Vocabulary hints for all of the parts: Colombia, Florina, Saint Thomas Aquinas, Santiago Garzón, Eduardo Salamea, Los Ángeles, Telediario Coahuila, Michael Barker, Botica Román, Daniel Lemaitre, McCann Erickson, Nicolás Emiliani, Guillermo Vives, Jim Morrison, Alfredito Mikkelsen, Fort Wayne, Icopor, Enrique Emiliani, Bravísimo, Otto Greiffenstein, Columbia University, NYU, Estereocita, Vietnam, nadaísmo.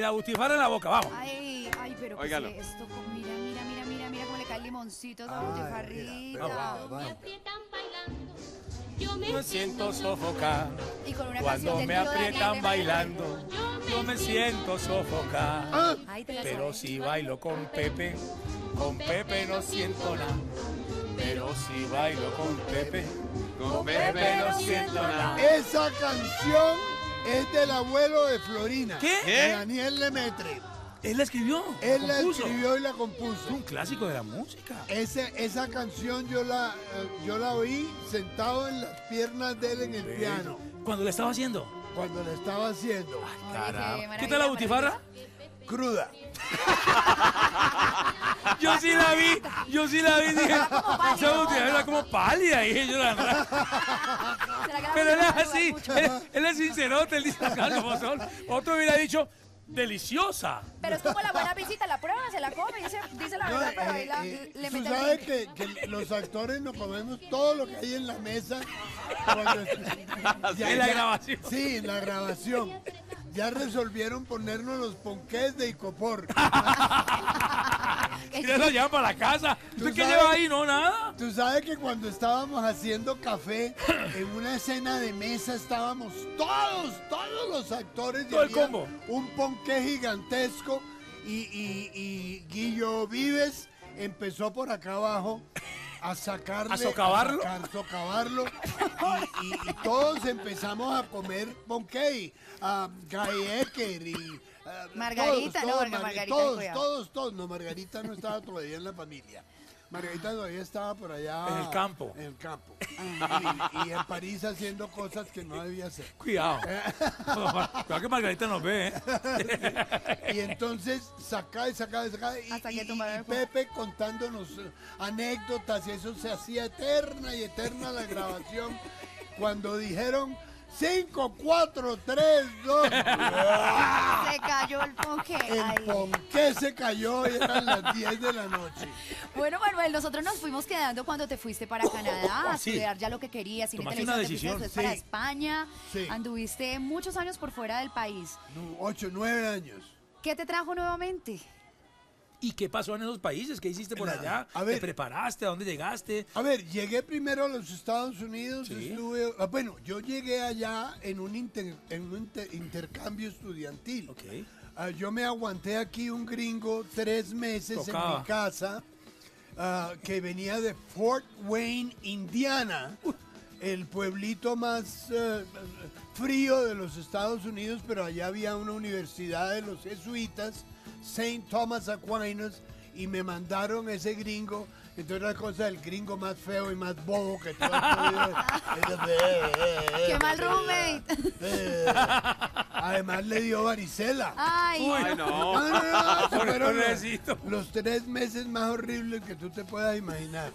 La butifarra en la boca, vamos. Ay, ay, pero que es esto. Mira cómo le cae el limoncito a la butifarrita. Me aprietan bailando, yo me siento sofocada. Y con una canción del tío Daniel. Cuando me aprietan bailando, yo me siento sofocada. Pero si bailo con Pepe no siento nada. Pero si bailo con Pepe no siento nada. Esa canción es del abuelo de Florina. ¿Qué? De Daniel Lemaitre. ¿Él la escribió? Él la escribió y la compuso. Es un clásico de la música. Esa canción yo la oí sentado en las piernas de él en el piano. ¿Cuándo la estaba haciendo? Cuando la estaba haciendo. Ay, caramba. ¿Qué tal la butifarra? Cruda. Yo sí la vi, dije, esa butifarra era como pálida, y yo la verdad. Pero él es así, él es sincerote, él dice, otro hubiera dicho, deliciosa. Pero es como la buena visita, la prueba, se la come, dice la verdad, pero ahí le mete. Tú sabes que los actores nos comemos todo lo que hay en la mesa. En la grabación. Sí, en la grabación. Ya resolvieron ponernos los ponqués de Icopor. Ya lo llevan para la casa. ¿Usted qué lleva ahí? No, nada. Tú sabes que cuando estábamos haciendo café, en una escena de mesa estábamos todos los actores. Todo el combo. Un ponqué gigantesco y Guillermo Vives empezó por acá abajo a sacarle. ¿A socavarlo? A socavarlo. Y todos empezamos a comer ponqué, a Gaeker y... Margarita, todos, no, Margarita. Todos. No, Margarita no estaba todavía en la familia. Margarita todavía estaba por allá. En el campo. En el campo. Y en París haciendo cosas que no debía hacer. Cuidado. Cuidado que Margarita nos ve, ¿eh? Y entonces sacaba. Y Pepe contándonos anécdotas, y eso se hacía eterna y eterna la grabación. Cuando dijeron 5, 4, 3, 2. Se cayó el ponqué. El ponqué se cayó y eran las 10 de la noche. Bueno, Manuel, nosotros nos fuimos quedando cuando te fuiste para Canadá a estudiar ya lo que querías. Tomaste una decisión. Te fuiste para España. Sí. Anduviste muchos años por fuera del país. 8, 9 años. ¿Qué te trajo nuevamente? ¿Y qué pasó en esos países? ¿Qué hiciste por allá? A ver, ¿te preparaste? ¿A dónde llegaste? A ver, llegué primero a los Estados Unidos. Sí. Bueno, yo llegué allá en un intercambio estudiantil. Okay. Yo me aguanté aquí un gringo 3 meses. Tocaba en mi casa, que venía de Fort Wayne, Indiana, el pueblito más frío de los Estados Unidos, pero allá había una universidad de los jesuitas, Saint Thomas Aquinas, y me mandaron ese gringo. Entonces la cosa del gringo más feo y más bobo que todo el... ¡Qué mal roommate! Además le dio varicela. ¡Ay! Uy, no. Los 3 meses más horribles que tú te puedas imaginar.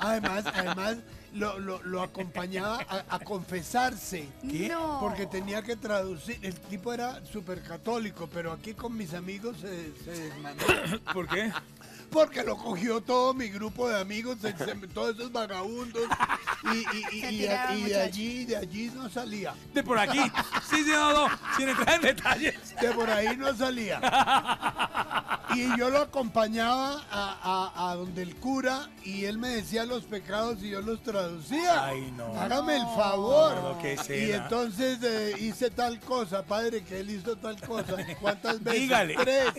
Además lo acompañaba a confesarse. ¿Qué? No. Porque tenía que traducir. El tipo era súper católico, pero aquí con mis amigos se desmanó. ¿Por qué? Porque lo cogió todo mi grupo de amigos, todos esos vagabundos, y de allí no salía. De por aquí, sin entrar en detalles. De por ahí no salía. Y yo lo acompañaba a donde el cura, y él me decía los pecados y yo los traducía. Ay, no. Hágame el favor. No, qué escena. Y entonces hice tal cosa, padre, que él hizo tal cosa. ¿Cuántas veces? Dígale. 3.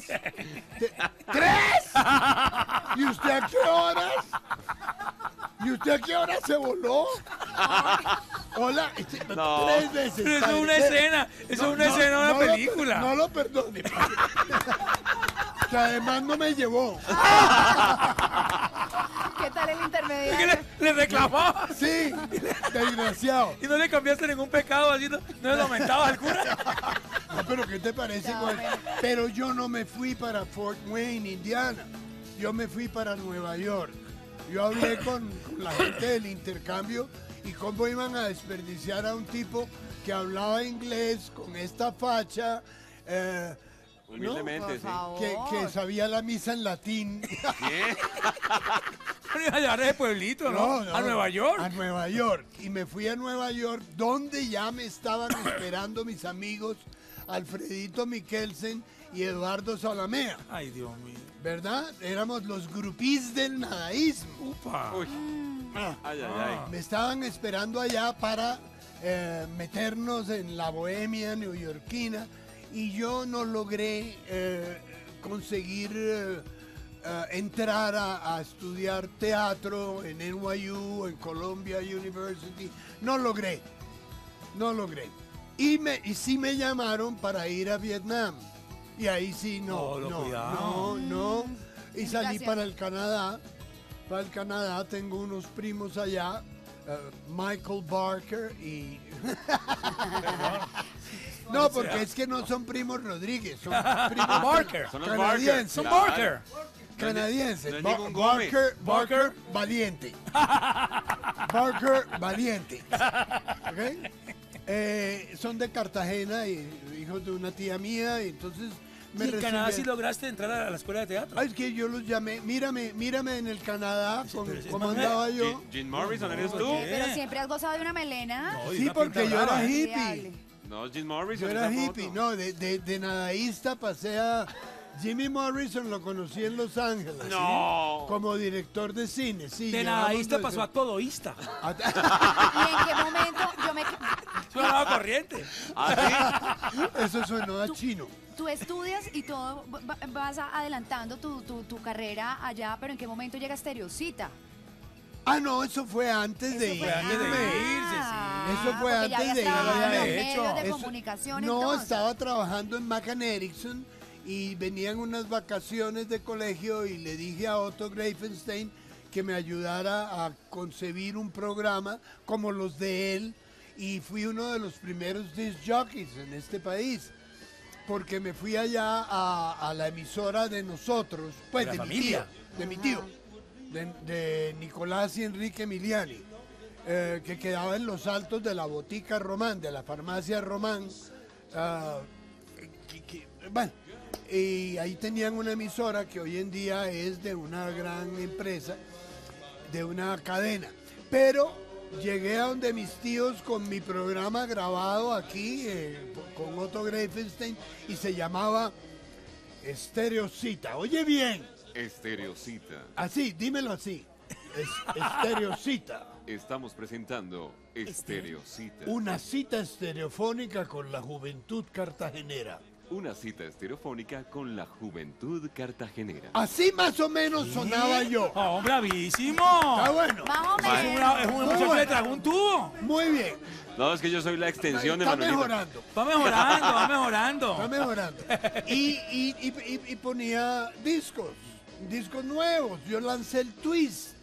¿3? ¿Y usted a qué horas? ¿Y usted a qué horas se voló? Hola, no. 3 veces. Pero eso es una escena, eso es una escena de una película. No lo perdone, padre. Que además no me llevó. ¿Qué tal el intermediario? ¿Le reclamó? Sí, desgraciado. ¿Y no le cambiaste ningún pecado así? ¿No le aumentabas al cura? No, pero ¿qué te parece? No, pero yo no me fui para Fort Wayne, Indiana. Yo me fui para Nueva York. Yo hablé con la gente del intercambio y cómo iban a desperdiciar a un tipo que hablaba inglés con esta facha. Humildemente, no, sí. Que sabía la misa en latín. ¿Qué? A llevar ese pueblito, ¿no? ¿A Nueva York? A Nueva York. Y me fui a Nueva York, donde ya me estaban esperando mis amigos Alfredito Mikkelsen y Eduardo Salamea. Ay, Dios mío. ¿Verdad? Éramos los grupis del nadaísmo. Upa. Uy. Ah. Ay, ay, ay. Me estaban esperando allá para meternos en la bohemia neoyorquina y yo no logré conseguir entrar a estudiar teatro en NYU, en Columbia University. No logré. Y sí me llamaron para ir a Vietnam. Y ahí sí, no. Y salí para el Canadá. Para el Canadá tengo unos primos allá, Michael Barker y... No, porque es que no son primos Rodríguez, son primos Barker. Son los canadienses. Son Barker. Canadienses. Barker valiente. Barker valiente. ¿Ok? Son de Cartagena, y hijos de una tía mía, y entonces... ¿Y en Canadá sí lograste entrar a la escuela de teatro? Ay, es que yo los llamé, mírame en el Canadá, como andaba yo. Jim Morrison, ¿eres tú? Pero siempre has gozado de una melena. No, sí, porque yo era hippie. No, Jim Morrison. Yo era hippie, no, de nadaísta pasé a... Jimmy Morrison lo conocí en Los Ángeles. No. ¿Sí? Como director de cine, sí. De nadaísta pasó a todoísta. ¿Y en qué momento yo me... Suena corriente. Eso suena a chino. Tú estudias y todo, vas adelantando tu carrera allá, pero ¿en qué momento llega Estereocita? Ah, no, eso fue antes de irme. Eso fue antes de irme. No, estaba trabajando en McCann Erickson y venían unas vacaciones de colegio y le dije a Otto Greiffenstein que me ayudara a concebir un programa como los de él, y fui uno de los primeros disc jockeys en este país. Porque me fui allá a la emisora de nosotros, pues de mi tía, de Nicolás y Enrique Emiliani, que quedaba en los altos de la Botica Román, de la farmacia Román. Bueno, y ahí tenían una emisora que hoy en día es de una gran empresa, de una cadena. Pero... llegué a donde mis tíos con mi programa grabado aquí con Otto Greiffenstein, y se llamaba Estereocita. Oye bien. Estereocita. Así, dímelo así. Estereocita. Estamos presentando Estereocita. Una cita estereofónica con la juventud cartagenera. Una cita estereofónica con la juventud cartagenera. Así más o menos sonaba yo. ¡Oh, bravísimo! Está bueno. Más o menos. Es un muchacho que tragó un tubo. Muy bien. No, es que yo soy la extensión de Manuelita. Está mejorando. Y ponía discos nuevos. Yo lancé el twist.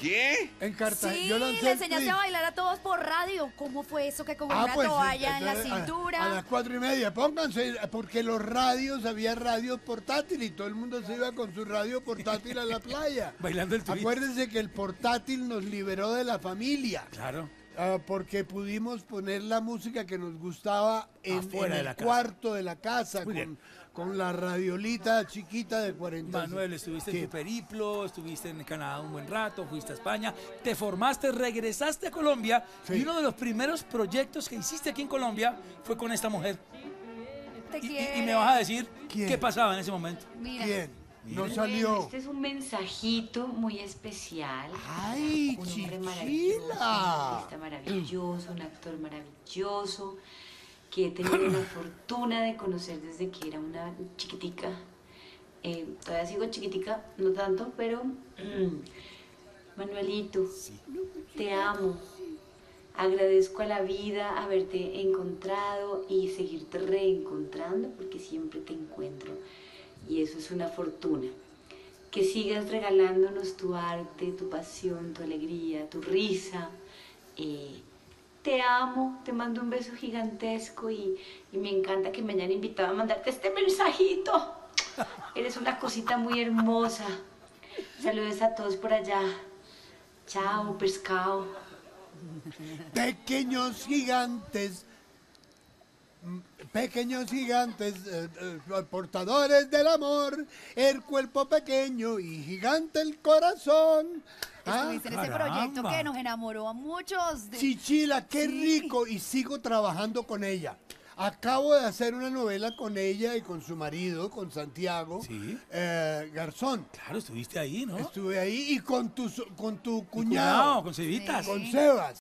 ¿Qué? En Cartagena. Sí, yo le enseñaste a bailar a todos por radio. ¿Cómo fue eso que con una toalla en la cintura? A las 4:30, pónganse, porque los radios, había radio portátil y todo el mundo se iba con su radio portátil a la playa. Bailando el turismo. Acuérdense que el portátil nos liberó de la familia. Claro. Porque pudimos poner la música que nos gustaba en el cuarto de la casa. Con la radiolita chiquita de 40 años. Manuel, estuviste en tu periplo, estuviste en Canadá un buen rato, fuiste a España, te formaste, regresaste a Colombia, y uno de los primeros proyectos que hiciste aquí en Colombia fue con esta mujer. Y me vas a decir qué pasaba en ese momento. Mira. No salió. Este es un mensajito muy especial. ¡Ay, Chichila! Un maravilloso, un actor maravilloso, que he tenido la fortuna de conocer desde que era una chiquitica. Todavía sigo chiquitica, no tanto, pero... Manuelito, te amo. Agradezco a la vida haberte encontrado y seguirte reencontrando, porque siempre te encuentro. Y eso es una fortuna. Que sigas regalándonos tu arte, tu pasión, tu alegría, tu risa. Te amo, te mando un beso gigantesco y me encanta que me hayan invitado a mandarte este mensajito. Eres una cosita muy hermosa. Saludos a todos por allá. Chao, pescado. Pequeños gigantes, portadores del amor, el cuerpo pequeño y gigante el corazón. Estuviste en ese proyecto que nos enamoró a muchos. Chichila, qué rico, y sigo trabajando con ella. Acabo de hacer una novela con ella y con su marido, con Santiago. ¿Sí? Garzón. Claro, estuviste ahí, ¿no? Estuve ahí y con tu cuñado. Con Cebitas. Con Sebas.